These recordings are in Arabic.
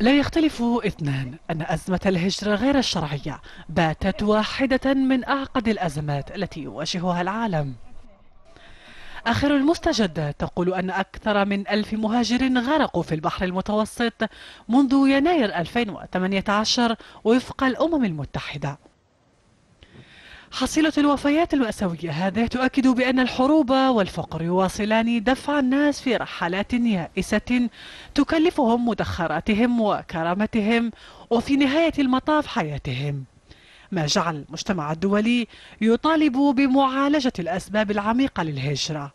لا يختلف اثنان أن أزمة الهجرة غير الشرعية باتت واحدة من أعقد الأزمات التي يواجهها العالم. آخر المستجدة تقول أن أكثر من 1000 مهاجر غرقوا في البحر المتوسط منذ يناير 2018 وفق الأمم المتحدة. حصيلة الوفيات المأساوية هذه تؤكد بأن الحروب والفقر يواصلان دفع الناس في رحلات يائسة تكلفهم مدخراتهم وكرامتهم وفي نهاية المطاف حياتهم، ما جعل المجتمع الدولي يطالب بمعالجة الأسباب العميقة للهجرة.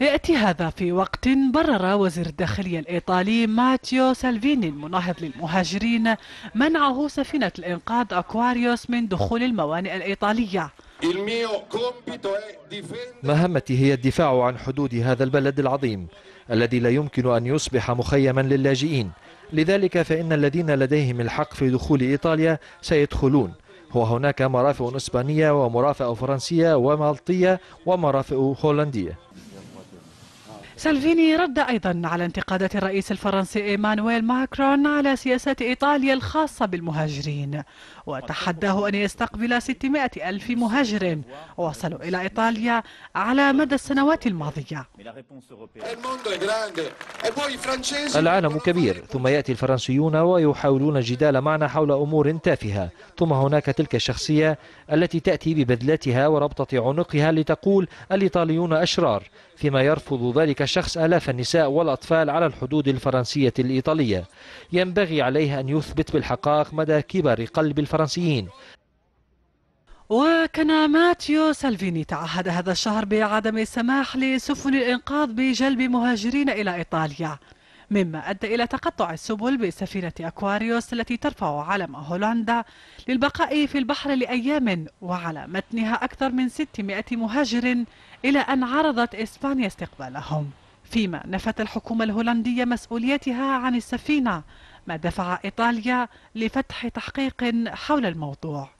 يأتي هذا في وقت برر وزير الداخلية الإيطالي ماتيو سالفيني المناهض للمهاجرين منعه سفينة الإنقاذ أكواريوس من دخول الموانئ الإيطالية. مهمتي هي الدفاع عن حدود هذا البلد العظيم الذي لا يمكن أن يصبح مخيما للاجئين، لذلك فإن الذين لديهم الحق في دخول إيطاليا سيدخلون، وهناك مرافق إسبانية ومرافق فرنسية ومالطية ومرافق هولندية. سالفيني رد أيضا على انتقادات الرئيس الفرنسي إيمانويل ماكرون على سياسات إيطاليا الخاصة بالمهاجرين، وتحداه أن يستقبل 600,000 مهاجر وصلوا إلى إيطاليا على مدى السنوات الماضية. العالم كبير، ثم يأتي الفرنسيون ويحاولون الجدال معنا حول أمور تافهة، ثم هناك تلك الشخصية التي تأتي ببدلتها وربطة عنقها لتقول الإيطاليون أشرار، فيما يرفض ذلك الشخص آلاف النساء والأطفال على الحدود الفرنسية الإيطالية. ينبغي عليه أن يثبت بالحقائق مدى كبر قلب الفرنسيين. وكان ماتيو سالفيني تعهد هذا الشهر بعدم السماح لسفن الإنقاذ بجلب مهاجرين إلى إيطاليا، مما أدى إلى تقطع السبل بسفينة أكواريوس التي ترفع علم هولندا للبقاء في البحر لأيام، وعلى متنها أكثر من 600 مهاجر إلى أن عرضت إسبانيا استقبالهم، فيما نفت الحكومة الهولندية مسؤوليتها عن السفينة، ما دفع إيطاليا لفتح تحقيق حول الموضوع.